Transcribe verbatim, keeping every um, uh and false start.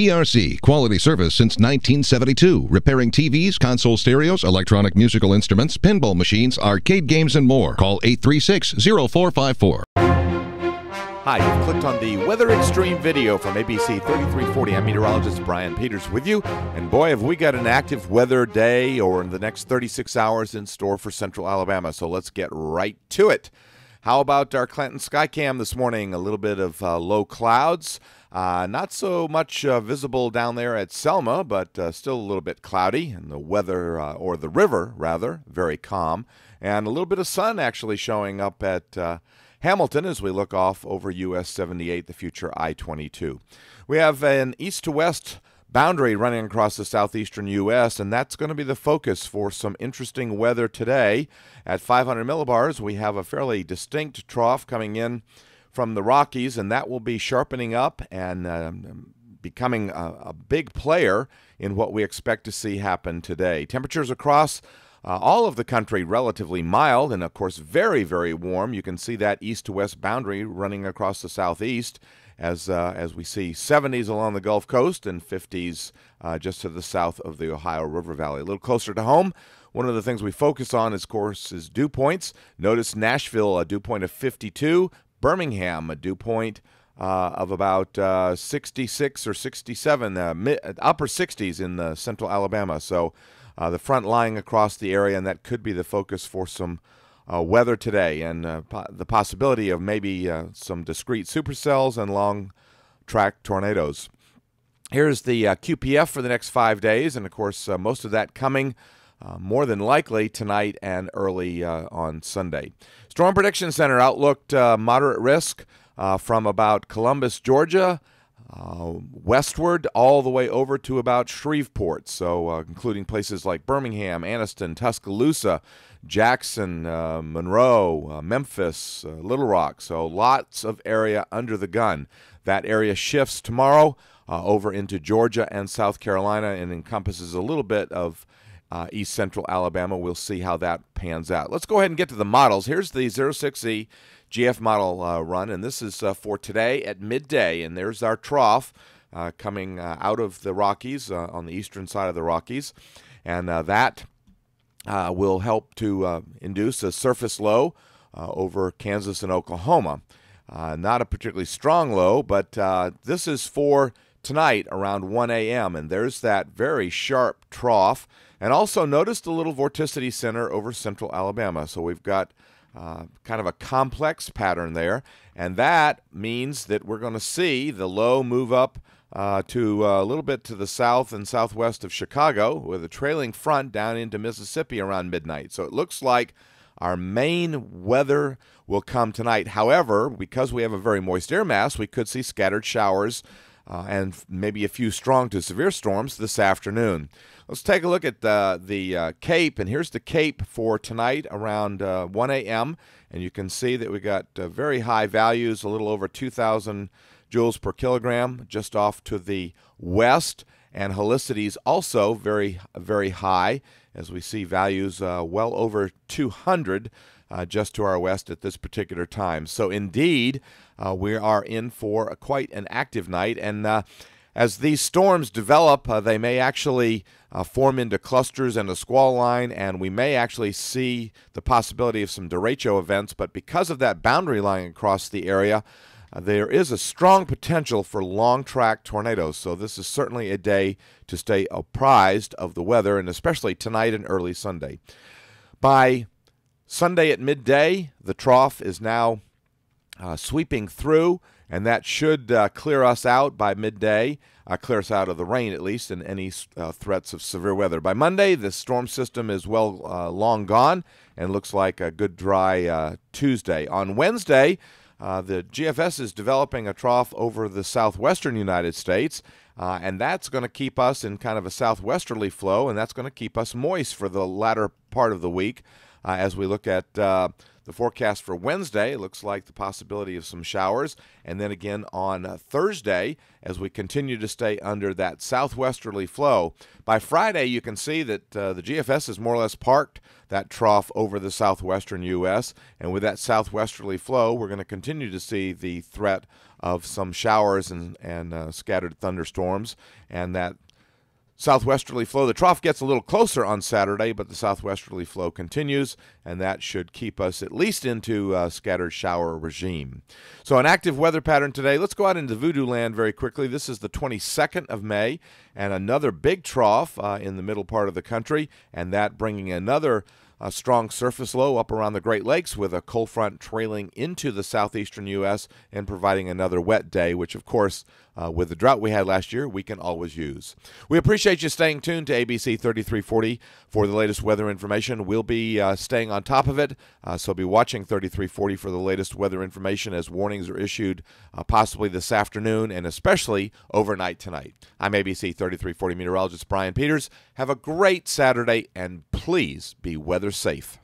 E R C, quality service since nineteen seventy-two, repairing T Vs, console stereos, electronic musical instruments, pinball machines, arcade games, and more. Call eight three six, zero four five four. Hi, you've clicked on the Weather Extreme video from A B C thirty-three forty. I'm meteorologist Brian Peters with you. And boy, have we got an active weather day or in the next thirty-six hours in store for Central Alabama. So let's get right to it. How about our Clinton Skycam this morning? A little bit of uh, low clouds. Uh, not so much uh, visible down there at Selma, but uh, still a little bit cloudy. And the weather, uh, or the river, rather, very calm. And a little bit of sun actually showing up at Uh, Hamilton as we look off over U S seventy-eight, the future I twenty-two. We have an east to west boundary running across the southeastern U S, and that's going to be the focus for some interesting weather today. At five hundred millibars, we have a fairly distinct trough coming in from the Rockies, and that will be sharpening up and um, becoming a, a big player in what we expect to see happen today. Temperatures across Uh, all of the country relatively mild and, of course, very, very warm. You can see that east-to-west boundary running across the southeast as uh, as we see seventies along the Gulf Coast and fifties uh, just to the south of the Ohio River Valley. A little closer to home, one of the things we focus on, is, of course, is dew points. Notice Nashville, a dew point of fifty-two. Birmingham, a dew point Uh, of about uh, sixty-six or sixty-seven, uh, mid, upper sixties in uh, central Alabama. So uh, the front lying across the area, and that could be the focus for some uh, weather today, and uh, po the possibility of maybe uh, some discrete supercells and long-track tornadoes. Here's the uh, Q P F for the next five days, and of course uh, most of that coming Uh, more than likely tonight and early uh, on Sunday. Storm Prediction Center outlooked uh, moderate risk uh, from about Columbus, Georgia, uh, westward all the way over to about Shreveport, so uh, including places like Birmingham, Anniston, Tuscaloosa, Jackson, uh, Monroe, uh, Memphis, uh, Little Rock, so lots of area under the gun. That area shifts tomorrow uh, over into Georgia and South Carolina and encompasses a little bit of Uh, East Central Alabama. We'll see how that pans out. Let's go ahead and get to the models. Here's the zero six E G F model uh, run, and this is uh, for today at midday, and there's our trough uh, coming uh, out of the Rockies, uh, on the eastern side of the Rockies, and uh, that uh, will help to uh, induce a surface low uh, over Kansas and Oklahoma. Uh, not a particularly strong low, but uh, this is for tonight around one A M, and there's that very sharp trough. And also notice the little vorticity center over central Alabama. So we've got uh, kind of a complex pattern there. And that means that we're going to see the low move up uh, to uh, a little bit to the south and southwest of Chicago with a trailing front down into Mississippi around midnight. So it looks like our main weather will come tonight. However, because we have a very moist air mass, we could see scattered showers Uh, and maybe a few strong to severe storms this afternoon. Let's take a look at the, the uh, Cape, and here's the Cape for tonight around uh, one A M, and you can see that we got uh, very high values, a little over two thousand joules per kilogram, just off to the west, and helicities also very, very high, as we see values uh, well over two hundred Uh, just to our west at this particular time. So indeed, uh, we are in for a, quite an active night. And uh, as these storms develop, uh, they may actually uh, form into clusters and a squall line, and we may actually see the possibility of some derecho events. But because of that boundary line across the area, uh, there is a strong potential for long-track tornadoes. So this is certainly a day to stay apprised of the weather, and especially tonight and early Sunday. By Sunday at midday, the trough is now uh, sweeping through, and that should uh, clear us out by midday, uh, clear us out of the rain at least, and any uh, threats of severe weather. By Monday, the storm system is well uh, long gone and looks like a good dry uh, Tuesday. On Wednesday, uh, the G F S is developing a trough over the southwestern United States, uh, and that's going to keep us in kind of a southwesterly flow, and that's going to keep us moist for the latter part of the week. Uh, as we look at uh, The forecast for Wednesday looks like the possibility of some showers, and then again on Thursday as we continue to stay under that southwesterly flow. By Friday, you can see that uh, the G F S is more or less parked that trough over the southwestern U S, and with that southwesterly flow, we're going to continue to see the threat of some showers and, and uh, scattered thunderstorms, and that southwesterly flow. The trough gets a little closer on Saturday, but the southwesterly flow continues, and that should keep us at least into a scattered shower regime. So an active weather pattern today. Let's go out into Voodoo Land very quickly. This is the twenty-second of May, and another big trough uh, in the middle part of the country, and that bringing another a strong surface low up around the Great Lakes with a cold front trailing into the southeastern U S and providing another wet day, which, of course, uh, with the drought we had last year, we can always use. We appreciate you staying tuned to A B C thirty-three forty for the latest weather information. We'll be uh, staying on top of it, uh, so be watching thirty-three forty for the latest weather information as warnings are issued uh, possibly this afternoon and especially overnight tonight. I'm A B C thirty-three forty meteorologist Brian Peters. Have a great Saturday, and please be weather safe.